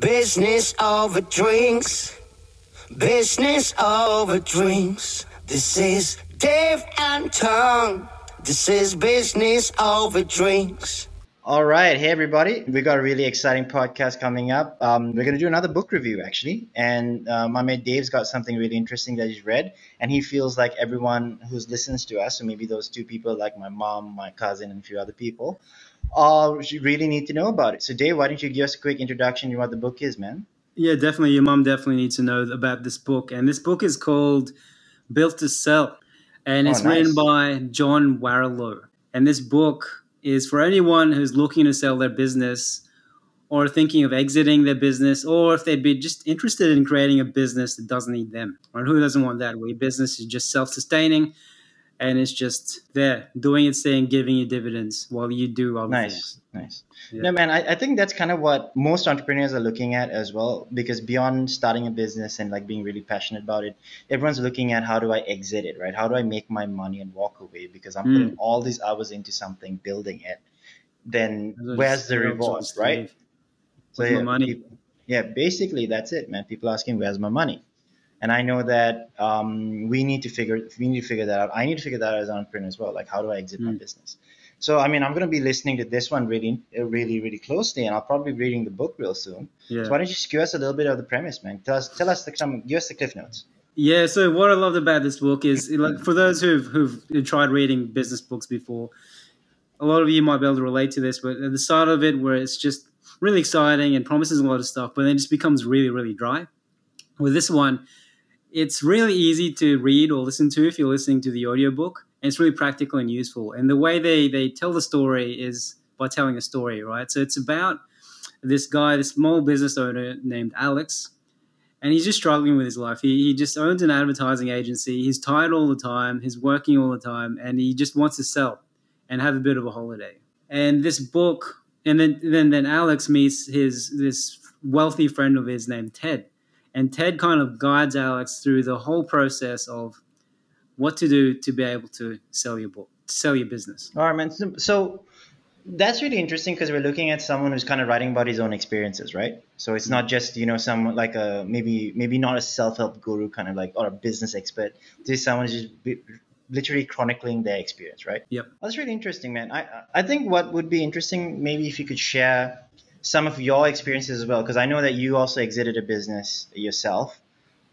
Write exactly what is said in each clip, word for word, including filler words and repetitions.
Business over drinks. Business over drinks. This is Dave and Tom. This is Business Over Drinks. All right. Hey, everybody. We got a really exciting podcast coming up. Um, we're going to do another book review, actually. And uh, my mate Dave's got something really interesting that he's read. And he feels like everyone who listens to us, so maybe those two people like my mom, my cousin, and a few other people, all really need to know about it. So, Dave, why don't you give us a quick introduction to what the book is, man? Yeah, definitely. Your mom definitely needs to know about this book. And this book is called Built to Sell. And it's oh, nice. written by John Warrillow. And this book is for anyone who's looking to sell their business or thinking of exiting their business, or if they'd be just interested in creating a business that doesn't need them. Or who doesn't want that? Where your business is just self-sustaining and it's just there, doing its thing, giving you dividends while you do other nice. things. Nice. Yeah. No, man, I, I think that's kind of what most entrepreneurs are looking at as well, because beyond starting a business and like being really passionate about it, everyone's looking at how do I exit it, right? How do I make my money and walk away, because I'm mm. putting all these hours into something, building it. Then There's where's the reward, right? So yeah, my money. People, yeah, basically that's it, man. People asking, where's my money? And I know that um, we need to figure we need to figure that out. I need to figure that out as an entrepreneur as well. Like, how do I exit mm. my business? So, I mean, I'm going to be listening to this one really, really, really closely, and I'll probably be reading the book real soon. Yeah. So why don't you just give us a little bit of the premise, man? Tell us, tell us the, some, give us the cliff notes. Yeah, so what I loved about this book is, like, for those who've, who've tried reading business books before, a lot of you might be able to relate to this, but at the start of it where it's just really exciting and promises a lot of stuff, but then it just becomes really, really dry. With this one, it's really easy to read or listen to if you're listening to the audiobook. And it's really practical and useful. And the way they, they tell the story is by telling a story, right? So it's about this guy, this small business owner named Alex, and he's just struggling with his life. He, he just owns an advertising agency. He's tired all the time. He's working all the time. And he just wants to sell and have a bit of a holiday. And this book, and then then, then Alex meets his this wealthy friend of his named Ted. And Ted kind of guides Alex through the whole process of what to do to be able to sell your book, sell your business. All right, man. So, so that's really interesting, because we're looking at someone who's kind of writing about his own experiences, right? So it's not just, you know, someone like a, maybe, maybe not a self-help guru kind of like, or a business expert. This someone is just be, literally chronicling their experience, right? Yep. That's really interesting, man. I, I think what would be interesting, maybe if you could share some of your experiences as well, because I know that you also exited a business yourself.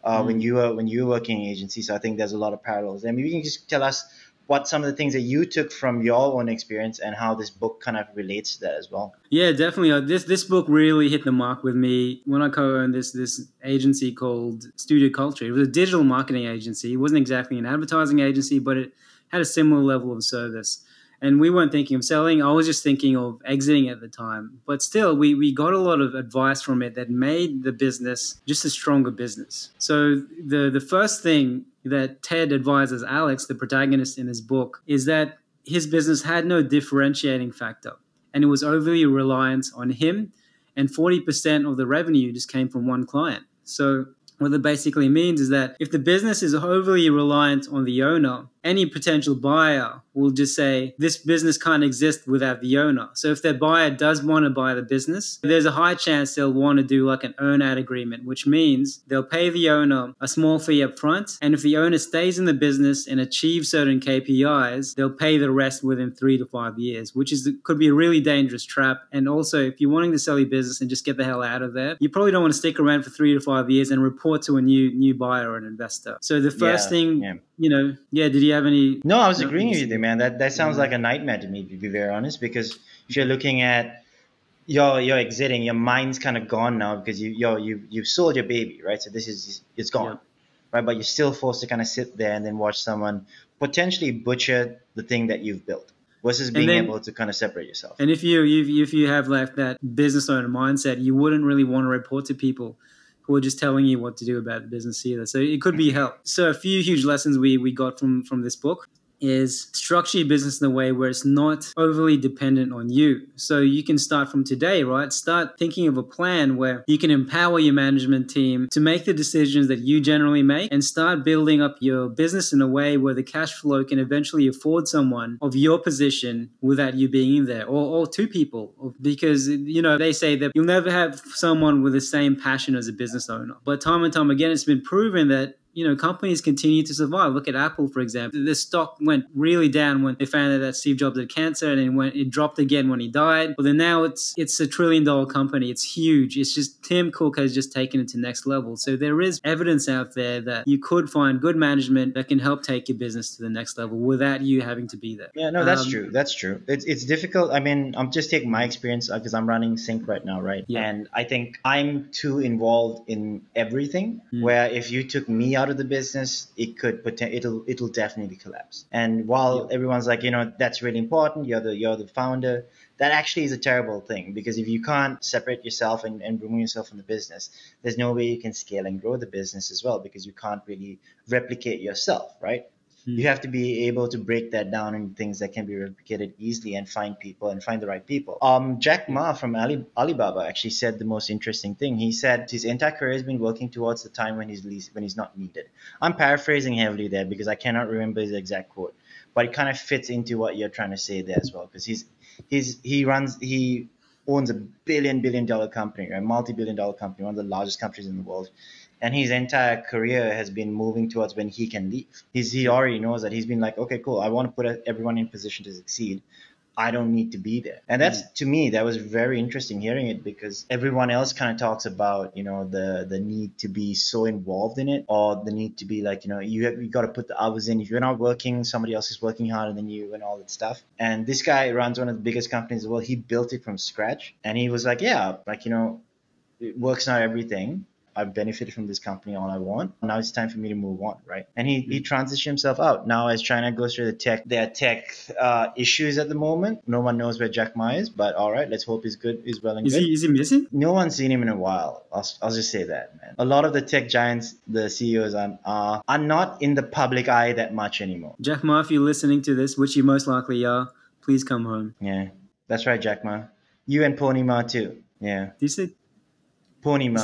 Uh, mm. When you were when you were working in agency, so I think there's a lot of parallels. I mean, you can just tell us what some of the things that you took from your own experience and how this book kind of relates to that as well. Yeah, definitely. Uh, this this book really hit the mark with me when I co-owned this this agency called Studio Culture. It was a digital marketing agency. It wasn't exactly an advertising agency, but it had a similar level of service. And we weren't thinking of selling. I was just thinking of exiting at the time. But still, we, we got a lot of advice from it that made the business just a stronger business. So the, the first thing that Ted advises Alex, the protagonist in this book, is that his business had no differentiating factor. And it was overly reliant on him. And forty percent of the revenue just came from one client. So what that basically means is that if the business is overly reliant on the owner, any potential buyer will just say, this business can't exist without the owner. So if that buyer does want to buy the business, there's a high chance they'll want to do like an earn-out agreement, which means they'll pay the owner a small fee up front. And if the owner stays in the business and achieves certain K P Is, they'll pay the rest within three to five years, which is could be a really dangerous trap. And also, if you're wanting to sell your business and just get the hell out of there, you probably don't want to stick around for three to five years and report to a new new buyer or an investor. So the first yeah, thing, yeah. you know, yeah, did you have any? No, I was no, agreeing with you, man. That that sounds yeah. like a nightmare to me, to be very honest, because if you're looking at your you're exiting, your mind's kind of gone now, because you you're, you you've sold your baby, right? So this is it's gone, yeah. right? But you're still forced to kind of sit there and then watch someone potentially butcher the thing that you've built, versus being then, able to kind of separate yourself. And if you if you have like that business owner mindset, you wouldn't really want to report to people who are just telling you what to do about the business either. So it could be hell. So a few huge lessons we we got from from this book. is structure your business in a way where it's not overly dependent on you. So you can start from today, right? Start thinking of a plan where you can empower your management team to make the decisions that you generally make and start building up your business in a way where the cash flow can eventually afford someone of your position without you being in there, or, or two people. Because, you know, they say that you'll never have someone with the same passion as a business owner. But time and time again, it's been proven that you know, companies continue to survive. Look at Apple, for example. The stock went really down when they found out that Steve Jobs had cancer, and it, went, it dropped again when he died. But then now it's it's a trillion dollar company. It's huge. It's just Tim Cook has just taken it to next level. So there is evidence out there that you could find good management that can help take your business to the next level without you having to be there. Yeah, no, that's um, true. That's true. It's, it's difficult. I mean, I'm just taking my experience because I'm running Sync right now, right? Yeah. And I think I'm too involved in everything mm. where if you took me out of the business, it could it'll it'll definitely collapse. And while yeah. everyone's like, you know, that's really important, you're the you're the founder, that actually is a terrible thing, because if you can't separate yourself and, and remove yourself from the business, there's no way you can scale and grow the business as well, because you can't really replicate yourself, right? You have to be able to break that down in things that can be replicated easily and find people and find the right people. Um, Jack Ma from Ali, Alibaba actually said the most interesting thing. He said his entire career has been working towards the time when he's least, when he's not needed. I'm paraphrasing heavily there because I cannot remember his exact quote, but it kind of fits into what you're trying to say there as well, because he's he's he runs he owns a billion billion dollar company, right? Multi-billion dollar company, one of the largest companies in the world. And his entire career has been moving towards when he can leave. He's, he already knows that. He's been like, okay, cool. I want to put everyone in position to succeed. I don't need to be there. And that's, mm. to me, that was very interesting hearing it, because everyone else kind of talks about, you know, the, the need to be so involved in it, or the need to be like, you know, you have, you got to put the hours in. If you're not working, somebody else is working harder than you and all that stuff. And this guy runs one of the biggest companies in the world. He built it from scratch. And he was like, yeah, like, you know, work's not everything. I've benefited from this company all I want. Now it's time for me to move on, right? And he, he transitioned himself out. Now as China goes through the tech, their tech uh, issues at the moment, no one knows where Jack Ma is, but all right, let's hope he's good, he's well and good. Is he, is he missing? No one's seen him in a while. I'll, I'll just say that, man. A lot of the tech giants, the C E Os are, are, are not in the public eye that much anymore. Jack Ma, if you're listening to this, which you most likely are, please come home. Yeah, that's right, Jack Ma. You and Pony Ma too, yeah. Do you say? Pony Ma.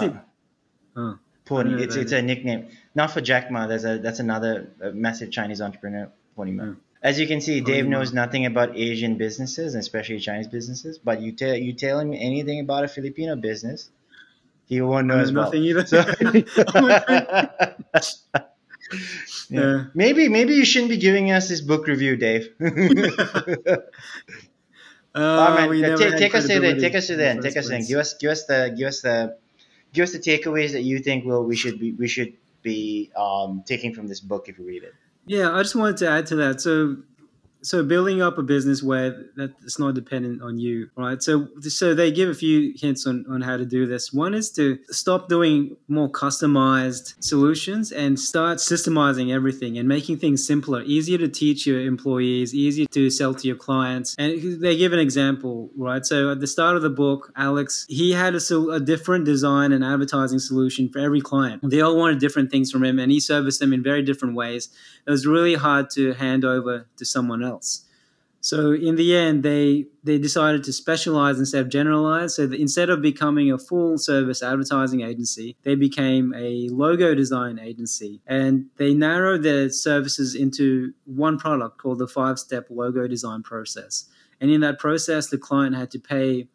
Oh, Pony, it's it's a nickname, not for Jack Ma. There's a that's another massive Chinese entrepreneur, Pony Ma. Mm. As you can see, Pony Dave Ma. knows nothing about Asian businesses, especially Chinese businesses. But you tell you tell him anything about a Filipino business, he won't know I as nothing well. Either. So, yeah. Yeah. Maybe maybe you shouldn't be giving us this book review, Dave. uh, right, uh, take, take us to then. Take us to then. Take us then. Give us give us the give us the. Give us the takeaways that you think well we should be we should be um, taking from this book if you read it. Yeah, I just wanted to add to that. So, so building up a business where that it's not dependent on you, right? So, so they give a few hints on on how to do this. One is to stop doing more customized solutions and start systemizing everything and making things simpler, easier to teach your employees, easier to sell to your clients. And they give an example, right? So at the start of the book, Alex, he had a, a different design and advertising solution for every client. They all wanted different things from him, and he serviced them in very different ways. It was really hard to hand over to someone else. Else. So in the end, they they decided to specialize instead of generalize. So that instead of becoming a full-service advertising agency, they became a logo design agency. And they narrowed their services into one product called the five-step logo design process. And in that process, the client had to pay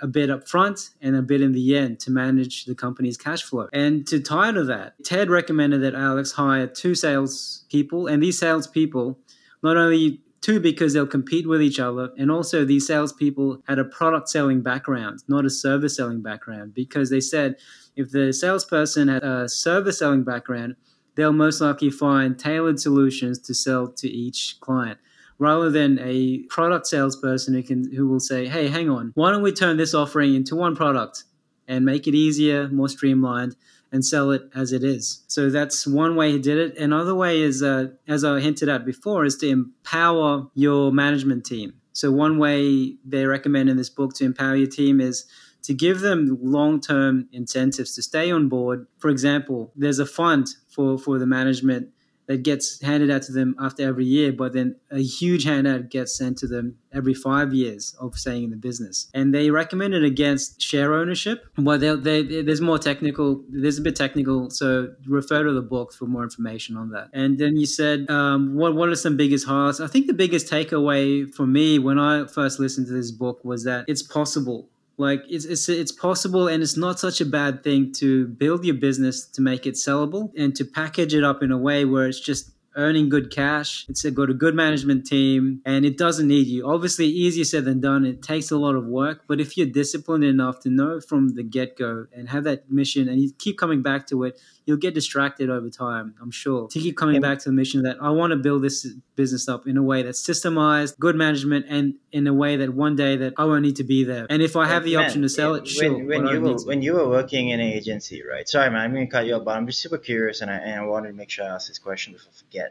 a bit up front and a bit in the end to manage the company's cash flow. And to tie to that, Ted recommended that Alex hire two salespeople, and these salespeople... Not only two, because they'll compete with each other, and also these salespeople had a product selling background, not a service selling background, because they said if the salesperson had a service selling background, they'll most likely find tailored solutions to sell to each client, rather than a product salesperson who can who will say, hey, hang on, why don't we turn this offering into one product and make it easier, more streamlined, and sell it as it is. So that's one way he did it. Another way is, uh, as I hinted at before, is to empower your management team. So one way they recommend in this book to empower your team is to give them long-term incentives to stay on board. For example, there's a fund for, for the management that gets handed out to them after every year, but then a huge handout gets sent to them every five years of staying in the business. And they recommend it against share ownership. Well, they, they, there's more technical, there's a bit technical, so refer to the book for more information on that. And then you said, um, what, what are some biggest highlights? I think the biggest takeaway for me when I first listened to this book was that it's possible. Like it's, it's it's possible, and it's not such a bad thing to build your business, to make it sellable, and to package it up in a way where it's just earning good cash. It's got a good management team, and it doesn't need you. Obviously, easier said than done. It takes a lot of work, but if you're disciplined enough to know from the get-go and have that mission, and you keep coming back to it, you'll get distracted over time, I'm sure. To keep coming yeah. back to the mission that I want to build this business up in a way that's systemized, good management, and in a way that one day that I won't need to be there. And if I have yeah, the man, option to sell it, it sure. When, when, you were, when you were working in an agency, right? Sorry, man, I'm going to cut you off, but I'm just super curious, and I, and I wanted to make sure I asked this question before I forget.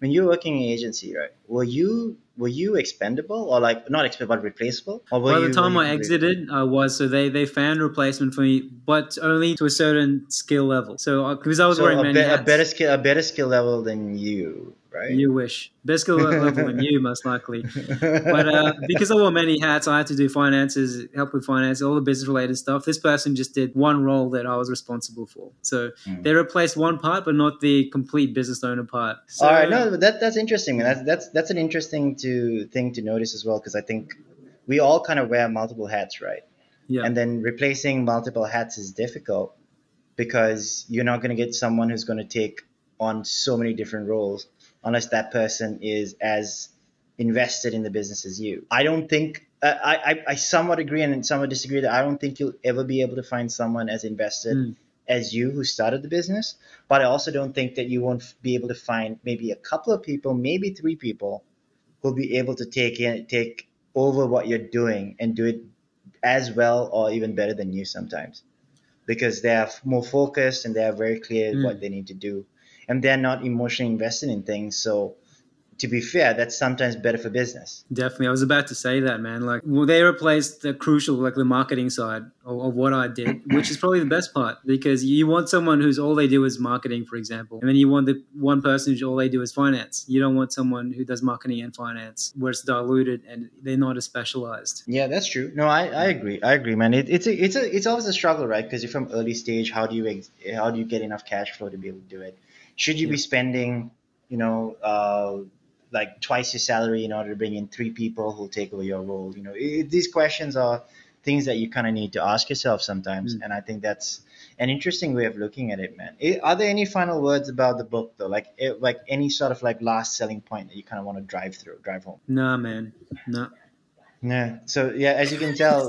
When you're working in an agency, right, were you were you expendable or like not expendable but replaceable? Or were By the you, time I exited, I was. So they, they found replacement for me, but only to a certain skill level. So because I was so wearing a many be, hats. A better skill, a better skill level than you, right? You wish. Better skill level than you, most likely. But uh, because I wore many hats, I had to do finances, help with finance, all the business related stuff. This person just did one role that I was responsible for. So mm. they replaced one part, but not the complete business owner part. So, all right, no, that that's interesting. That's that's that's an interesting to. thing to notice as well, because I think we all kind of wear multiple hats, right? Yeah. And then replacing multiple hats is difficult because you're not going to get someone who's going to take on so many different roles unless that person is as invested in the business as you. I don't think uh, I, I I somewhat agree and somewhat disagree that I don't think you'll ever be able to find someone as invested mm. as you who started the business, but I also don't think that you won't be able to find maybe a couple of people, maybe three people who'll be able to take in, take over what you're doing and do it as well or even better than you sometimes, because they are more focused and they are very clear mm. what they need to do, and they're not emotionally invested in things. So to be fair, that's sometimes better for business. Definitely. I was about to say that, man. Like, well, they replaced the crucial, like the marketing side of, of what I did, which is probably the best part, because you want someone who's all they do is marketing, for example. And then you want the one person who's all they do is finance. You don't want someone who does marketing and finance where it's diluted and they're not as specialized. Yeah, that's true. No, I, I agree. I agree, man. It, it's a, it's a, it's always a struggle, right? Because you're from early stage. How do you, ex how do you get enough cash flow to be able to do it? Should you yeah. be spending, you know, uh, like twice your salary in order to bring in three people who'll take over your role? You know, it, these questions are things that you kind of need to ask yourself sometimes. Mm. And I think that's an interesting way of looking at it, man. It, are there any final words about the book though? Like, it, like any sort of like last selling point that you kind of want to drive through, drive home? Nah, man, no. Yeah. So yeah, as you can tell,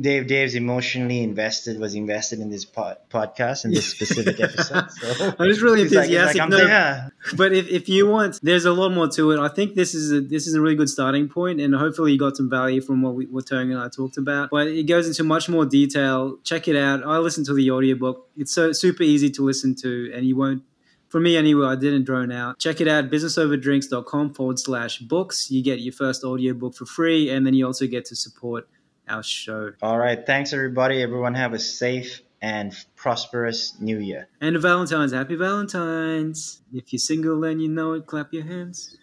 Dave, Dave's emotionally invested, was invested in this pod, podcast and this specific episode. So I was really enthusiastic. Like, like, no, yeah. But if, if you want, there's a lot more to it. I think this is a, this is a really good starting point, and hopefully you got some value from what we, what Tung and I talked about. But it goes into much more detail. Check it out. I listened to the audiobook. It's so super easy to listen to, and you won't. For me, anyway, I didn't drone out. Check it out, businessoverdrinks.com forward slash books. You get your first audiobook for free, and then you also get to support our show. All right. Thanks, everybody. Everyone have a safe and prosperous new year. And a Valentine's. Happy Valentine's. If you're single and you know it, clap your hands.